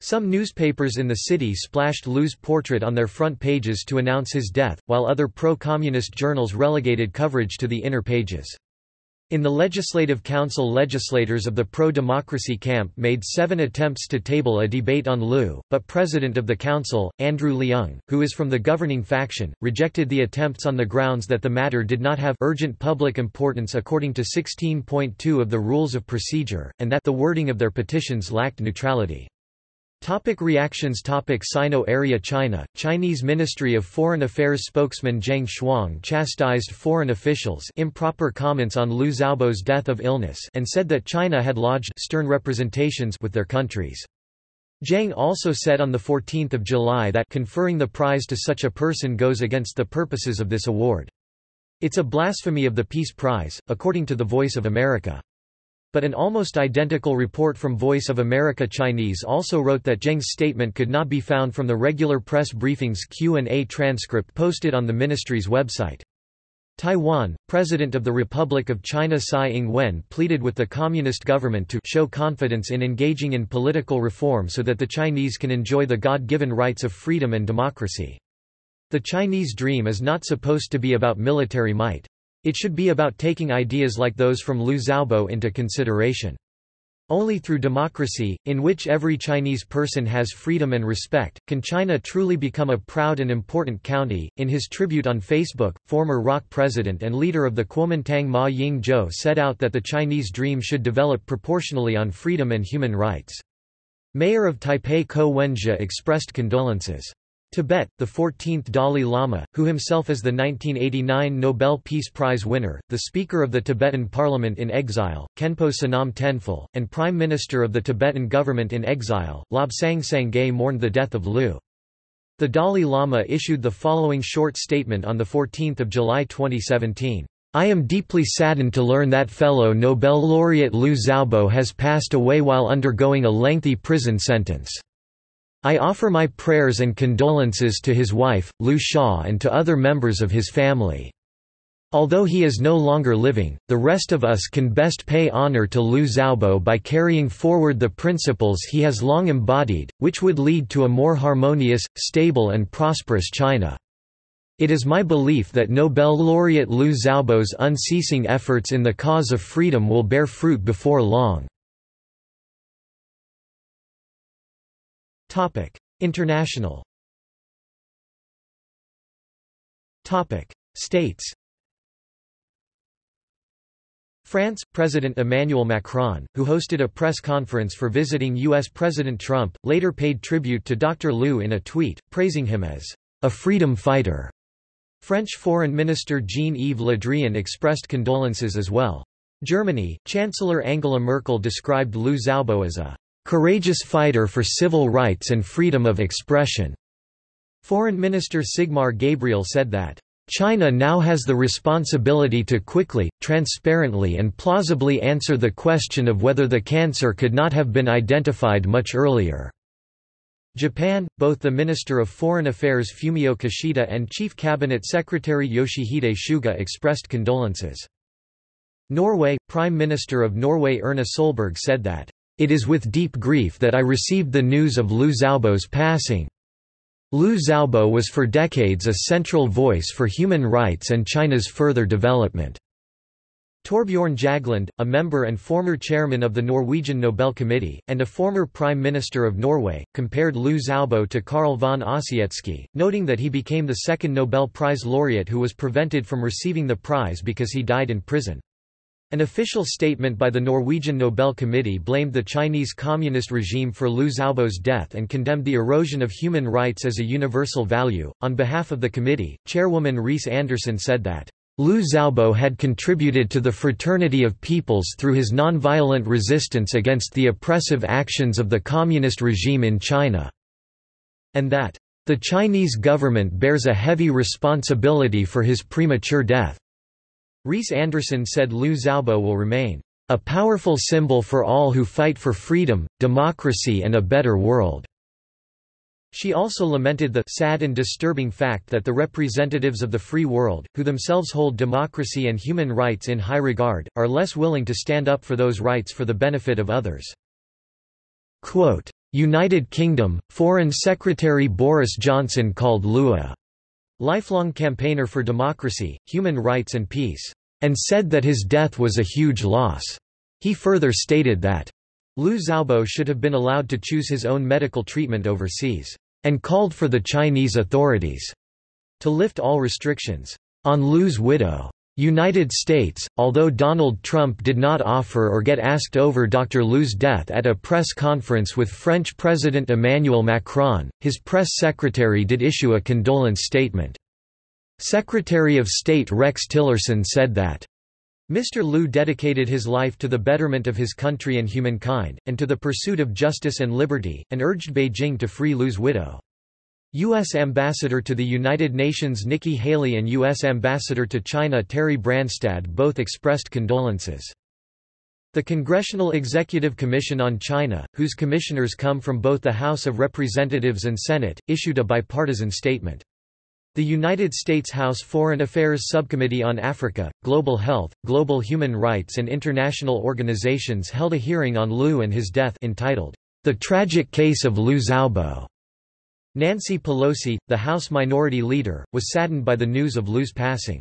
Some newspapers in the city splashed Liu's portrait on their front pages to announce his death, while other pro-communist journals relegated coverage to the inner pages. In the Legislative Council, legislators of the pro-democracy camp made 7 attempts to table a debate on Liu, but President of the Council, Andrew Leung, who is from the governing faction, rejected the attempts on the grounds that the matter did not have urgent public importance according to 16.2 of the Rules of Procedure, and that the wording of their petitions lacked neutrality. Topic reactions. Topic Sino area China. Chinese Ministry of Foreign Affairs spokesman Zheng Shuang chastised foreign officials' improper comments on Liu Xiaobo's death of illness and said that China had lodged stern representations with their countries. Zheng also said on 14 July that conferring the prize to such a person goes against the purposes of this award. It's a blasphemy of the Peace Prize, according to The Voice of America. but an almost identical report from Voice of America Chinese also wrote that Zheng's statement could not be found from the regular press briefings Q&A transcript posted on the ministry's website. Taiwan, President of the Republic of China Tsai Ing-wen pleaded with the Communist government to show confidence in engaging in political reform so that the Chinese can enjoy the God-given rights of freedom and democracy. The Chinese dream is not supposed to be about military might. It should be about taking ideas like those from Liu Xiaobo into consideration. Only through democracy, in which every Chinese person has freedom and respect, can China truly become a proud and important county. In his tribute on Facebook, former ROC president and leader of the Kuomintang Ma Ying-jeou set out that the Chinese dream should develop proportionally on freedom and human rights. Mayor of Taipei Ko Wen-je expressed condolences. Tibet, the 14th Dalai Lama, who himself is the 1989 Nobel Peace Prize winner, the Speaker of the Tibetan Parliament in exile, Kenpo Sanam Tenphel, and Prime Minister of the Tibetan Government in exile, Lobsang Sangay mourned the death of Liu. The Dalai Lama issued the following short statement on 14 July 2017. I am deeply saddened to learn that fellow Nobel laureate Liu Xiaobo has passed away while undergoing a lengthy prison sentence. I offer my prayers and condolences to his wife, Liu Xia, and to other members of his family. Although he is no longer living, the rest of us can best pay honor to Liu Xiaobo by carrying forward the principles he has long embodied, which would lead to a more harmonious, stable and prosperous China. It is my belief that Nobel laureate Liu Xiaobo's unceasing efforts in the cause of freedom will bear fruit before long. International. States. France – President Emmanuel Macron, who hosted a press conference for visiting U.S. President Trump, later paid tribute to Dr. Liu in a tweet, praising him as a freedom fighter. French Foreign Minister Jean-Yves Le Drian expressed condolences as well. Germany – Chancellor Angela Merkel described Liu Xiaobo as a courageous fighter for civil rights and freedom of expression. Foreign Minister Sigmar Gabriel said that, China now has the responsibility to quickly, transparently and plausibly answer the question of whether the cancer could not have been identified much earlier. Japan, both the Minister of Foreign Affairs Fumio Kishida and Chief Cabinet Secretary Yoshihide Suga expressed condolences. Norway, Prime Minister of Norway Erna Solberg said that, It is with deep grief that I received the news of Liu Xiaobo's passing. Liu Xiaobo was for decades a central voice for human rights and China's further development. Torbjørn Jagland, a member and former chairman of the Norwegian Nobel Committee, and a former Prime Minister of Norway, compared Liu Xiaobo to Karl von Ossietzky, noting that he became the second Nobel Prize laureate who was prevented from receiving the prize because he died in prison. An official statement by the Norwegian Nobel Committee blamed the Chinese communist regime for Liu Xiaobo's death and condemned the erosion of human rights as a universal value. On behalf of the committee, Chairwoman Reese Anderson said that, Liu Xiaobo had contributed to the fraternity of peoples through his nonviolent resistance against the oppressive actions of the communist regime in China, and that, the Chinese government bears a heavy responsibility for his premature death. Reese Anderson said Liu Xiaobo will remain a powerful symbol for all who fight for freedom, democracy and a better world. She also lamented the sad and disturbing fact that the representatives of the free world, who themselves hold democracy and human rights in high regard, are less willing to stand up for those rights for the benefit of others. Quote, United Kingdom, Foreign Secretary Boris Johnson called Liu a lifelong campaigner for democracy, human rights and peace, and said that his death was a huge loss. He further stated that Liu Xiaobo should have been allowed to choose his own medical treatment overseas, and called for the Chinese authorities to lift all restrictions on Liu's widow. United States, although Donald Trump did not offer or get asked over Dr. Liu's death at a press conference with French President Emmanuel Macron, his press secretary did issue a condolence statement. Secretary of State Rex Tillerson said that, Mr. Liu dedicated his life to the betterment of his country and humankind, and to the pursuit of justice and liberty, and urged Beijing to free Liu's widow. U.S. Ambassador to the United Nations Nikki Haley and U.S. Ambassador to China Terry Branstad both expressed condolences. The Congressional Executive Commission on China, whose commissioners come from both the House of Representatives and Senate, issued a bipartisan statement. The United States House Foreign Affairs Subcommittee on Africa, Global Health, Global Human Rights and International Organizations held a hearing on Liu and his death entitled, "The Tragic Case of Liu Xiaobo." Nancy Pelosi, the House Minority Leader, was saddened by the news of Liu's passing.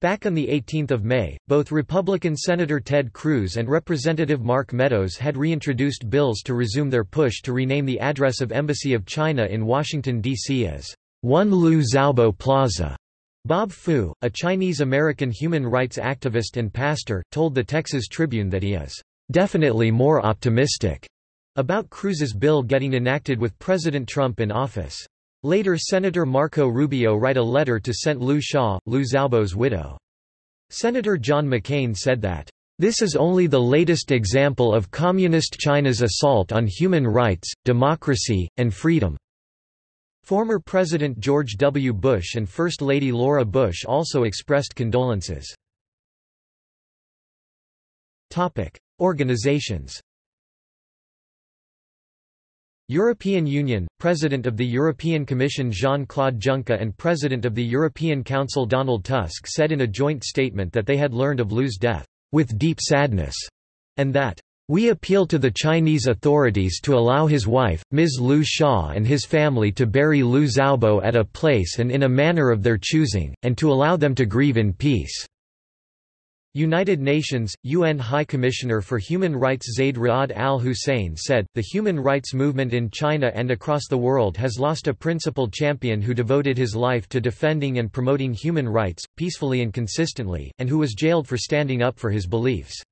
Back on 18 May, both Republican Senator Ted Cruz and Representative Mark Meadows had reintroduced bills to resume their push to rename the address of Embassy of China in Washington, D.C. as 1 Liu Xiaobo Plaza. Bob Fu, a Chinese-American human rights activist and pastor, told the Texas Tribune that he is definitely more optimistic about Cruz's bill getting enacted with President Trump in office. Later, Senator Marco Rubio wrote a letter to Saint Liu Xia, Liu Xiaobo's widow. Senator John McCain said that, "This is only the latest example of Communist China's assault on human rights, democracy, and freedom." Former President George W. Bush and First Lady Laura Bush also expressed condolences. Organizations. European Union, President of the European Commission Jean-Claude Juncker and President of the European Council Donald Tusk said in a joint statement that they had learned of Liu's death, "with deep sadness," and that, "We appeal to the Chinese authorities to allow his wife, Ms. Liu Xia, and his family to bury Liu Xiaobo at a place and in a manner of their choosing, and to allow them to grieve in peace." United Nations, UN High Commissioner for Human Rights Zeid Ra'ad al-Hussein said, "The human rights movement in China and across the world has lost a principled champion who devoted his life to defending and promoting human rights, peacefully and consistently, and who was jailed for standing up for his beliefs."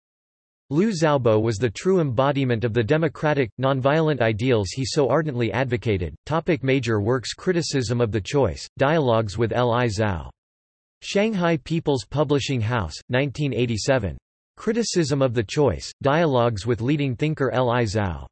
Liu Xiaobo was the true embodiment of the democratic, nonviolent ideals he so ardently advocated. Topic: major works. Criticism of the choice, Dialogues with Li Zhao. Shanghai People's Publishing House, 1987. Criticism of the choice, Dialogues with leading thinker Li Zhao.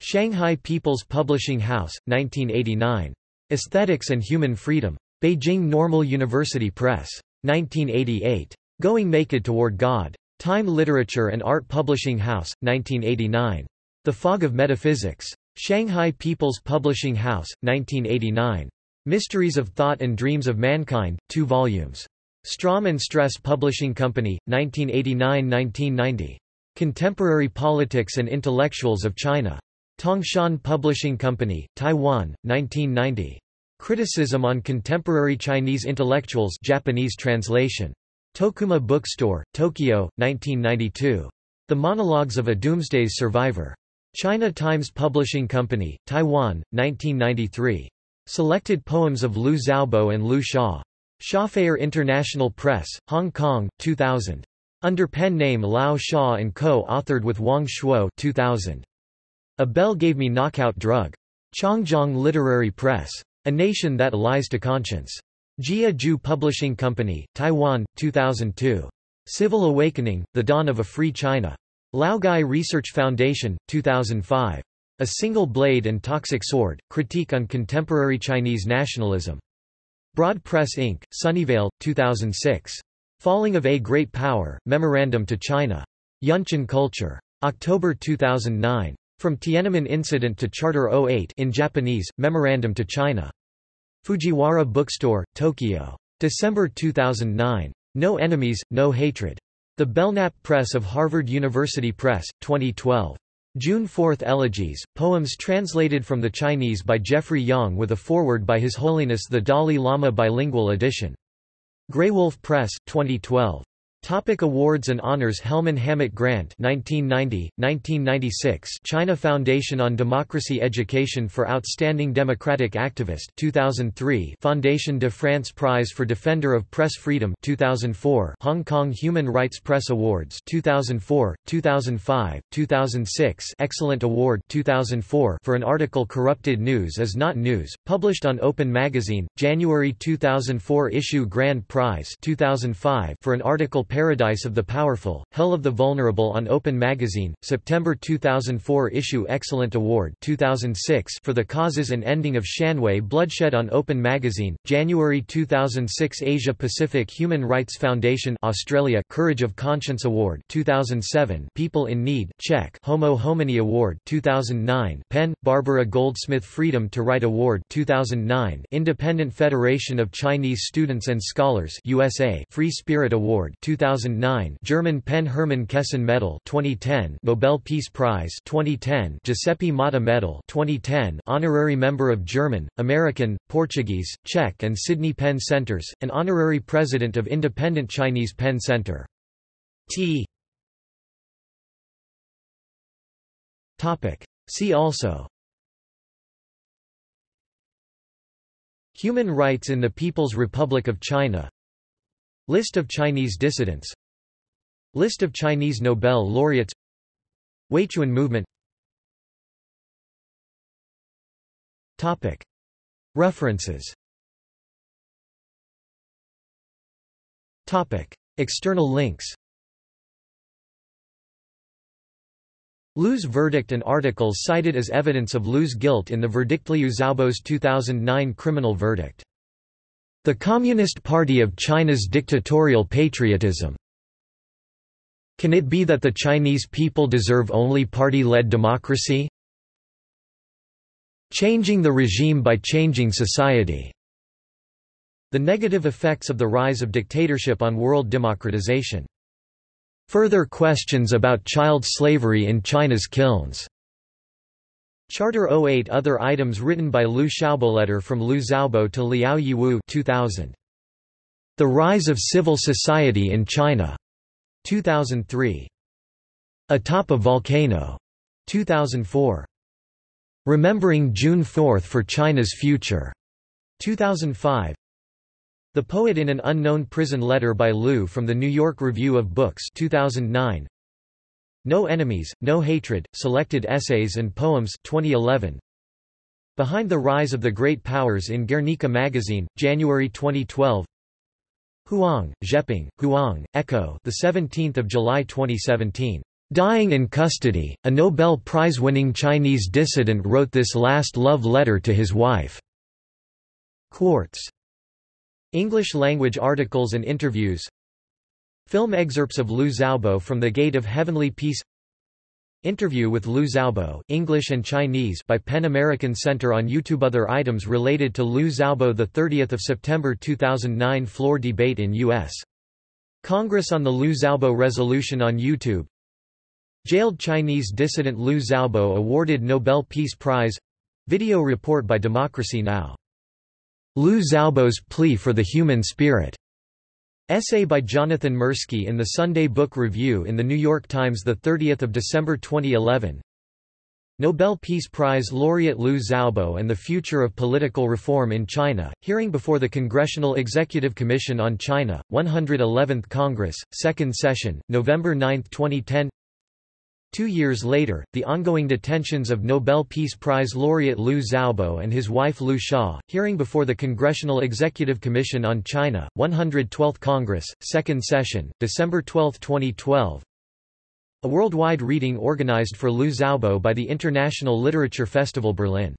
Shanghai People's Publishing House, 1989. Aesthetics and Human Freedom. Beijing Normal University Press. 1988. Going Naked Toward God. Time Literature and Art Publishing House, 1989. The Fog of Metaphysics. Shanghai People's Publishing House, 1989. Mysteries of Thought and Dreams of Mankind, 2 volumes. Strom and Stress Publishing Company, 1989–1990. Contemporary Politics and Intellectuals of China. Tongshan Publishing Company, Taiwan, 1990. Criticism on Contemporary Chinese Intellectuals, Japanese translation. Tokuma Bookstore, Tokyo, 1992. The Monologues of a Doomsday Survivor. China Times Publishing Company, Taiwan, 1993. Selected Poems of Liu Xiaobo and Liu Xia. Shafair International Press, Hong Kong, 2000. Under pen name Lao Xia and co-authored with Wang Shuo, 2000. A Bell Gave Me Knockout Drug. Changjiang Literary Press. A Nation That Lies to Conscience. Jia Ju Publishing Company, Taiwan, 2002. Civil Awakening, The Dawn of a Free China. Laogai Research Foundation, 2005. A Single Blade and Toxic Sword, Critique on Contemporary Chinese Nationalism. Broad Press Inc., Sunnyvale, 2006. Falling of a Great Power, Memorandum to China. Yunchen Culture. October 2009. From Tiananmen Incident to Charter 08 in Japanese, Memorandum to China. Fujiwara Bookstore, Tokyo. December 2009. No Enemies, No Hatred. The Belknap Press of Harvard University Press, 2012. June 4. Elegies, poems translated from the Chinese by Jeffrey Yang with a foreword by His Holiness the Dalai Lama, bilingual edition. Greywolf Press, 2012. Topic: awards and honors. Helman Hammett Grant, 1990, 1996, China Foundation on Democracy Education for Outstanding Democratic Activist, 2003, Fondation de France Prize for Defender of Press Freedom, 2004, Hong Kong Human Rights Press Awards, 2004, 2005, 2006, Excellent Award, 2004, for an article Corrupted News is Not News, published on Open Magazine, January 2004, issue Grand Prize, 2005, for an article Paradise of the Powerful, Hell of the Vulnerable on Open Magazine, September 2004 issue. Excellent Award 2006 for The Causes and Ending of Shanwei Bloodshed on Open Magazine, January 2006. Asia Pacific Human Rights Foundation Australia Courage of Conscience Award 2007, People in Need Czech Homo Homini Award 2009, Penn, Barbara Goldsmith Freedom to Write Award 2009, Independent Federation of Chinese Students and Scholars USA Free Spirit Award 2009, German Penn Hermann Kessen Medal 2010, Nobel Peace Prize 2010, Giuseppe Mata Medal 2010, Honorary Member of German, American, Portuguese, Czech and Sydney Penn Centers, and Honorary President of Independent Chinese Penn Center. See also Human rights in the People's Republic of China, List of Chinese dissidents, List of Chinese Nobel laureates, Weichuan movement. References. External links. Liu's verdict and articles cited as evidence of Liu's guilt in the verdict. Liu Xiaobo's 2009 criminal verdict. The Communist Party of China's dictatorial patriotism. Can it be that the Chinese people deserve only party-led democracy? Changing the regime by changing society. The negative effects of the rise of dictatorship on world democratization. Further questions about child slavery in China's kilns. Charter 08. Other items written by Liu Xiaobo. Letter from Liu Xiaobo to Liao Yiwu 2000. The Rise of Civil Society in China 2003. Atop a Volcano 2004. Remembering June 4 for China's Future 2005. The Poet in an Unknown Prison. Letter by Liu from the New York Review of Books 2009. No Enemies, No Hatred, Selected Essays and Poems 2011. Behind the Rise of the Great Powers in Guernica Magazine, January 2012. Huang, Zheping, Huang, Echo, the 17th of July 2017. Dying in custody, a Nobel Prize-winning Chinese dissident wrote this last love letter to his wife. Quartz. English-language articles and interviews. Film excerpts of Liu Xiaobo from The Gate of Heavenly Peace. Interview with Liu Xiaobo, English and Chinese by Penn American Center on YouTube. Other items related to Liu Xiaobo. 30 September 2009 floor debate in U.S. Congress on the Liu Xiaobo resolution on YouTube. Jailed Chinese dissident Liu Xiaobo awarded Nobel Peace Prize. Video report by Democracy Now! Liu Xiaobo's Plea for the Human Spirit. Essay by Jonathan Mirsky in the Sunday Book Review in The New York Times 30 December 2011. Nobel Peace Prize laureate Liu Xiaobo and the Future of Political Reform in China, hearing before the Congressional Executive Commission on China, 111th Congress, 2nd Session, November 9, 2010. 2 years later, the ongoing detentions of Nobel Peace Prize laureate Liu Xiaobo and his wife Liu Xia, hearing before the Congressional Executive Commission on China, 112th Congress, 2nd Session, December 12, 2012. A worldwide reading organized for Liu Xiaobo by the International Literature Festival Berlin.